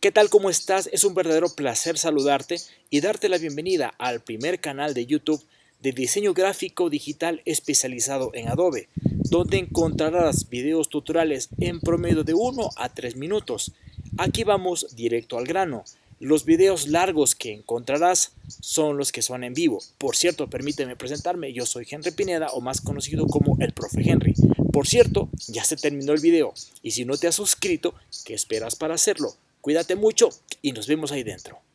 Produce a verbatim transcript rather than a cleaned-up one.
¿Qué tal? ¿Cómo estás? Es un verdadero placer saludarte y darte la bienvenida al primer canal de YouTube de diseño gráfico digital especializado en Adobe, donde encontrarás videos tutoriales en promedio de uno a tres minutos. Aquí vamos directo al grano. Los videos largos que encontrarás son los que son en vivo. Por cierto, permíteme presentarme, yo soy Henry Pineda, o más conocido como el profe Henry. Por cierto, ya se terminó el video y si no te has suscrito, ¿qué esperas para hacerlo? Cuídate mucho y nos vemos ahí dentro.